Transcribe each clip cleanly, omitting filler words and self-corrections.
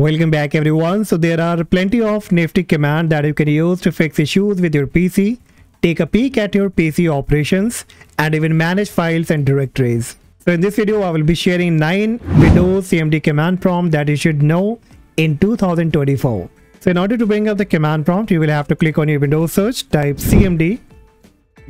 Welcome back everyone. So there are plenty of nifty commands that you can use to fix issues with your PC, take a peek at your PC operations, and even manage files and directories. So in this video I will be sharing 9 Windows CMD command prompts that you should know in 2024. So in order to bring up the command prompt, you will have to click on your Windows search, type CMD,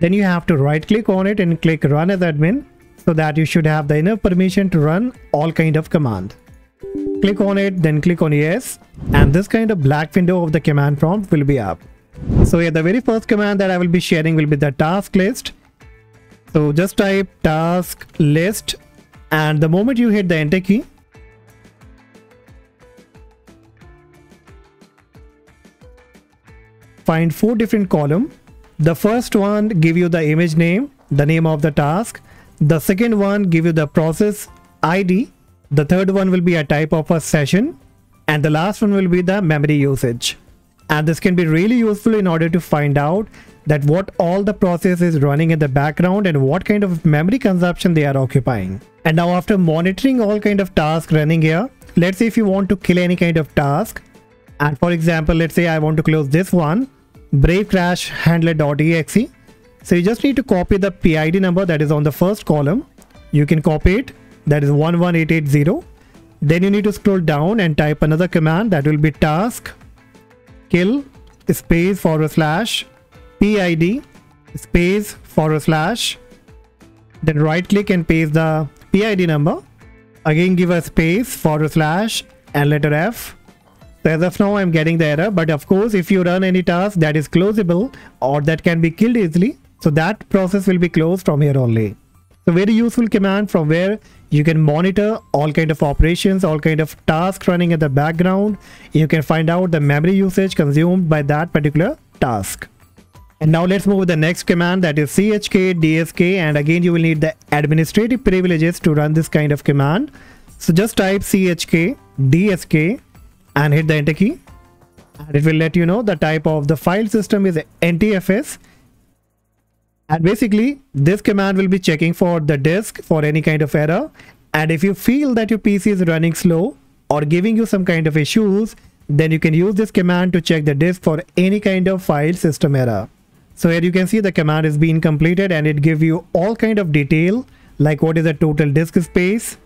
then you have to right click on it and click run as admin, so that you should have the enough permission to run all kind of command. Click on it, then click on yes, and this kind of black window of the command prompt will be up. So here the very first command that I will be sharing will be the task list. So just type task list, and the moment you hit the enter key, find 4 different columns. The first one give you the image name, the name of the task. The second one give you the process ID. The third one will be a type of a session, and the last one will be the memory usage. And this can be really useful in order to find out that what all the process is running in the background and what kind of memory consumption they are occupying. And now after monitoring all kind of tasks running here, let's say if you want to kill any kind of task, and for example let's say I want to close this one, brave crash handler.exe. So you just need to copy the PID number that is on the first column. You can copy it, that is 11880. Then you need to scroll down and type another command that will be task kill space / PID space / then right click and paste the PID number, again give a space / and letter F. So as of now I'm getting the error, but of course if you run any task that is closable or that can be killed easily, so that process will be closed from here only. So very useful command from where you can monitor all kind of operations, all kind of tasks running in the background. You can find out the memory usage consumed by that particular task. And now let's move to the next command, that is chk dsk, and again you will need the administrative privileges to run this kind of command. So just type chk dsk and hit the enter key, and it will let you know the type of the file system is NTFS. And basically this command will be checking for the disk for any kind of error, and if you feel that your PC is running slow or giving you some kind of issues, then you can use this command to check the disk for any kind of file system error. So here you can see the command is being completed, and it gives you all kind of detail like what is the total disk space,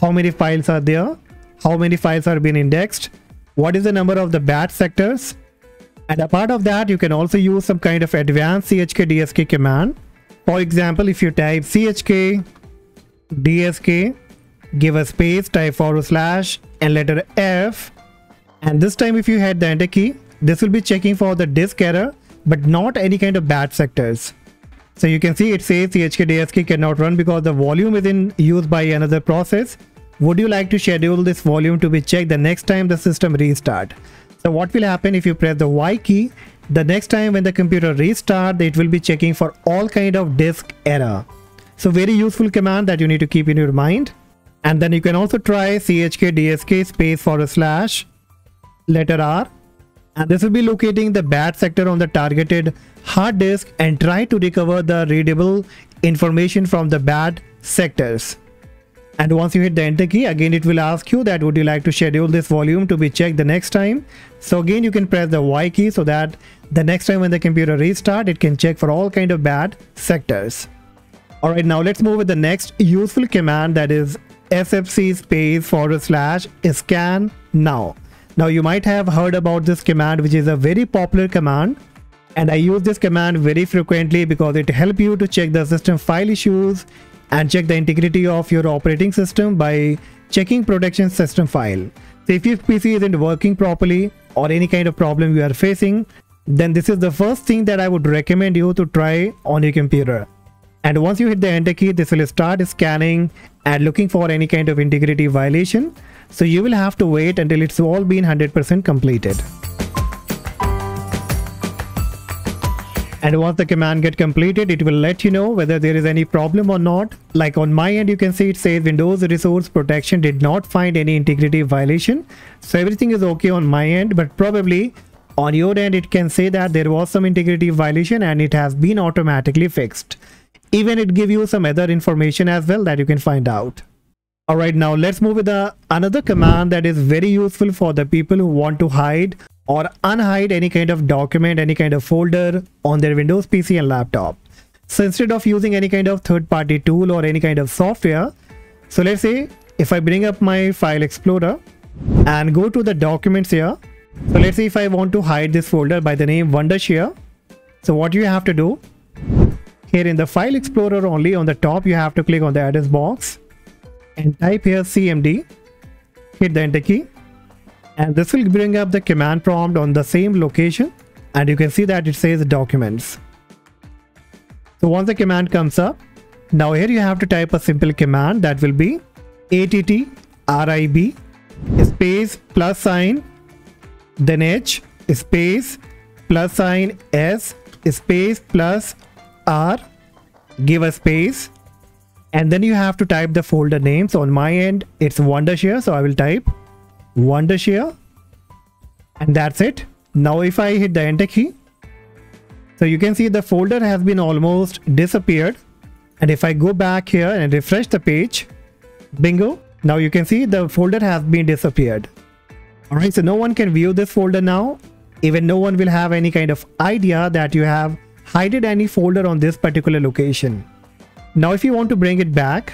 how many files are there, how many files are being indexed, what is the number of the batch sectors. And apart of that, you can also use some kind of advanced chkdsk command. For example, if you type chkdsk, give a space, type / and letter F, and this time if you hit the enter key, this will be checking for the disk error but not any kind of batch sectors. So you can see it says chkdsk cannot run because the volume is in use by another process. Would you like to schedule this volume to be checked the next time the system restart? So what will happen if you press the Y key, the next time when the computer restart, it will be checking for all kind of disk error. So very useful command that you need to keep in your mind. And then you can also try chkdsk space / letter R, and this will be locating the bad sector on the targeted hard disk and try to recover the readable information from the bad sectors. And once you hit the enter key, again it will ask you that would you like to schedule this volume to be checked the next time. So again you can press the Y key so that the next time when the computer restart, it can check for all kind of bad sectors. Alright, now let's move with the next useful command, that is sfc space / scan now. Now you might have heard about this command, which is a very popular command, and I use this command very frequently because it helps you to check the system file issues and check the integrity of your operating system by checking protection system file. So if your PC isn't working properly or any kind of problem you are facing, then this is the first thing that I would recommend you to try on your computer. And once you hit the enter key, this will start scanning and looking for any kind of integrity violation. So you will have to wait until it's all been 100% completed. And once the command get completed, it will let you know whether there is any problem or not. Like on my end, you can see it says Windows resource protection did not find any integrity violation. So everything is okay on my end, but probably on your end, it can say that there was some integrity violation and it has been automatically fixed. Even it gives you some other information as well that you can find out. All right, now let's move with another command that is very useful for the people who want to hide or unhide any kind of document, any kind of folder on their Windows PC and laptop. So instead of using any kind of third-party tool or any kind of software, so let's say if I bring up my file explorer and go to the documents here. So let's see if I want to hide this folder by the name Wondershare. So what you have to do here in the file explorer, only on the top you have to click on the address box and type here CMD, hit the enter key, and this will bring up the command prompt on the same location, and you can see that it says documents. So once the command comes up, now here you have to type a simple command that will be attrib space plus sign then h space plus sign s space plus r, give a space, and then you have to type the folder name. So on my end it's Wondershare, so I will type Wondershare, and that's it. Now if I hit the enter key, so you can see the folder has been almost disappeared, and if I go back here and refresh the page, bingo, now you can see the folder has been disappeared. All right, so no one can view this folder now. Even no one will have any kind of idea that you have hidden any folder on this particular location. Now if you want to bring it back,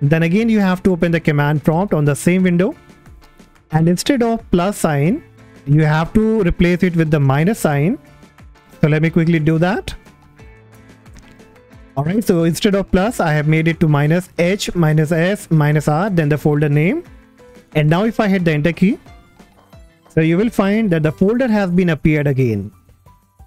then again you have to open the command prompt on the same window, and instead of plus sign you have to replace it with the minus sign. So let me quickly do that. All right, so instead of plus I have made it to minus h, minus s, minus r, then the folder name, and now if I hit the enter key, so you will find that the folder has been appeared again.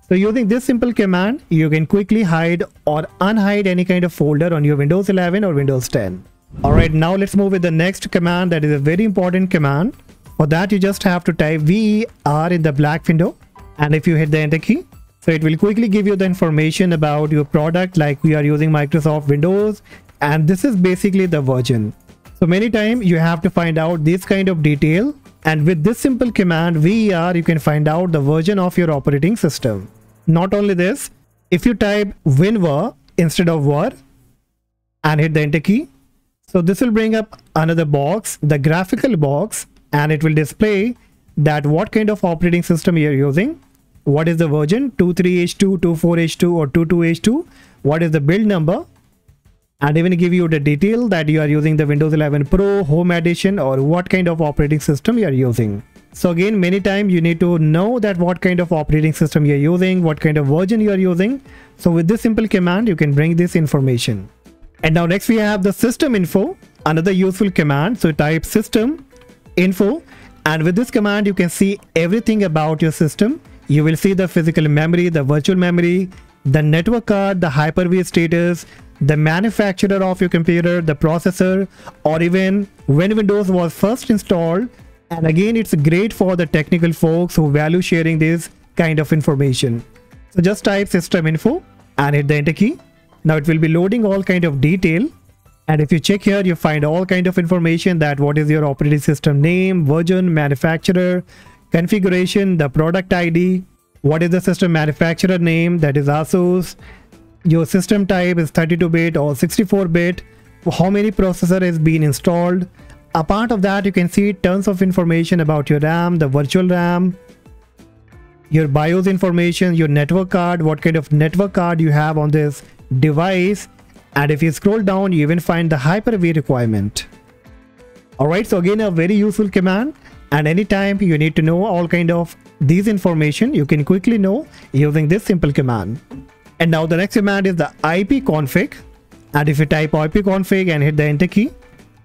So using this simple command you can quickly hide or unhide any kind of folder on your Windows 11 or Windows 10. All right, now let's move with the next command that is a very important command. For that you just have to type VER in the black window, and if you hit the enter key, so it will quickly give you the information about your product, like we are using Microsoft Windows and this is basically the version. So many times you have to find out this kind of detail, and with this simple command VER you can find out the version of your operating system. Not only this, if you type WinVer instead of VER and hit the enter key, so this will bring up another box, the graphical box, and it will display that what kind of operating system you are using. What is the version, 23H2, 24H2 or 22H2, what is the build number, and even give you the detail that you are using the Windows 11 Pro, Home Edition, or what kind of operating system you are using. So again, many times you need to know that what kind of operating system you are using, what kind of version you are using. So with this simple command you can bring this information. And now next we have the system info, another useful command. So type system info, and with this command you can see everything about your system. You will see the physical memory, the virtual memory, the network card, the Hyper-V status, the manufacturer of your computer, the processor, or even when Windows was first installed. And again, it's great for the technical folks who value sharing this kind of information. So just type system info and hit the enter key. Now it will be loading all kind of detail, and if you check here you find all kind of information that what is your operating system name, version, manufacturer, configuration, the product ID, what is the system manufacturer name, that is ASUS, your system type is 32-bit or 64-bit, how many processor has been installed. Apart of that you can see tons of information about your RAM, the virtual RAM, your BIOS information, your network card, what kind of network card you have on this device, and if you scroll down you even find the Hyper-V requirement. Alright, so again a very useful command, and anytime you need to know all kind of these information you can quickly know using this simple command. And now the next command is the ipconfig, and if you type ipconfig and hit the enter key,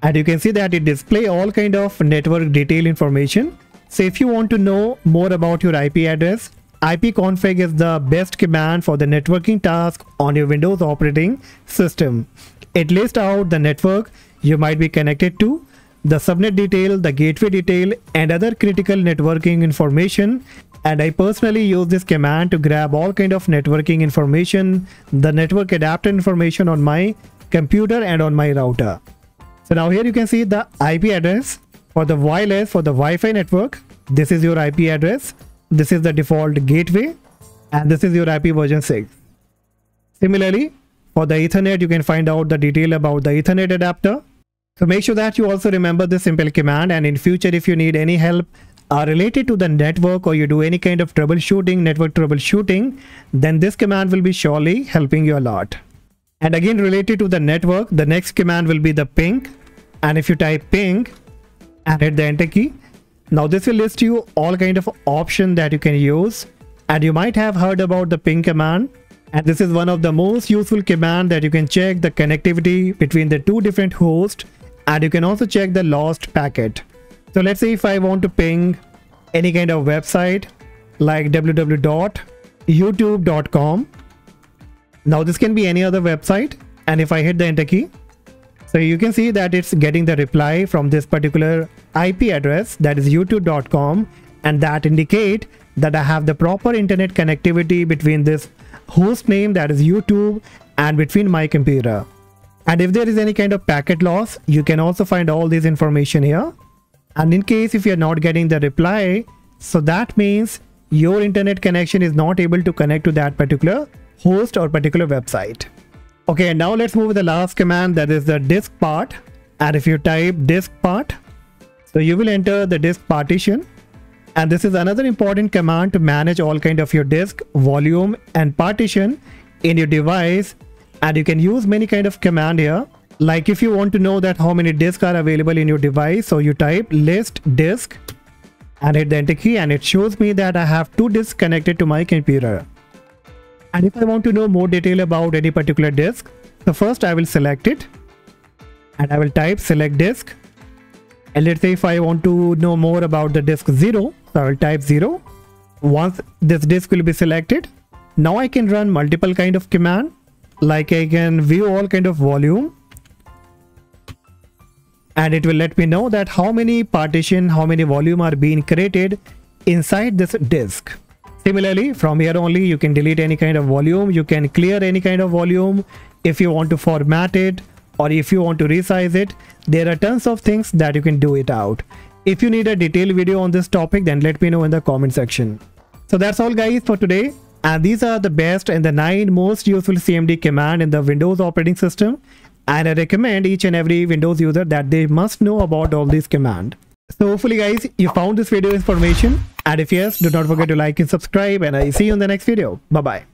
and you can see that it displays all kind of network detail information. So if you want to know more about your IP address, ipconfig is the best command for the networking task on your Windows operating system. It lists out the network you might be connected to, the subnet detail, the gateway detail, and other critical networking information. And I personally use this command to grab all kind of networking information, the network adapter information on my computer and on my router. So now here you can see the IP address for the wireless, for the Wi-Fi network. This is your IP address, this is the default gateway, and this is your IP version 6. Similarly, for the Ethernet you can find out the detail about the Ethernet adapter. So make sure that you also remember this simple command, and in future if you need any help related to the network, or you do any kind of troubleshooting, network troubleshooting, then this command will be surely helping you a lot. And again, related to the network, the next command will be the ping. And if you type ping and hit the enter key, now this will list you all kind of options that you can use. And you might have heard about the ping command, and this is one of the most useful command that you can check the connectivity between the two different hosts, and you can also check the lost packet. So let's say if I want to ping any kind of website like www.youtube.com. Now this can be any other website, and if I hit the enter key, so you can see that it's getting the reply from this particular IP address, that is youtube.com, and that indicate that I have the proper internet connectivity between this host name, that is YouTube, and between my computer. And if there is any kind of packet loss, you can also find all this information here. And in case if you're not getting the reply, so that means your internet connection is not able to connect to that particular host or particular website. Okay, now let's move to the last command, that is the disk part. And if you type disk part, so you will enter the disk partition. And this is another important command to manage all kind of your disk, volume and partition in your device. And you can use many kind of command here. Like if you want to know that how many disks are available in your device, so you type list disk and hit the enter key, and it shows me that I have 2 disks connected to my computer. And if I want to know more detail about any particular disk, so first I will select it and I will type select disk. And let's say if I want to know more about the disk 0, so I will type 0. Once this disk will be selected, now I can run multiple kind of command, like I can view all kind of volume. And it will let me know that how many partition, how many volume are being created inside this disk. Similarly, from here only you can delete any kind of volume, you can clear any kind of volume if you want to format it, or if you want to resize it. There are tons of things that you can do it out. If you need a detailed video on this topic, then let me know in the comment section. So that's all guys for today. And these are the best and the 9 most useful CMD command in the Windows operating system. And I recommend each and every Windows user that they must know about all these commands. So hopefully guys, you found this video information. And if yes, do not forget to like and subscribe. And I see you in the next video. Bye-bye.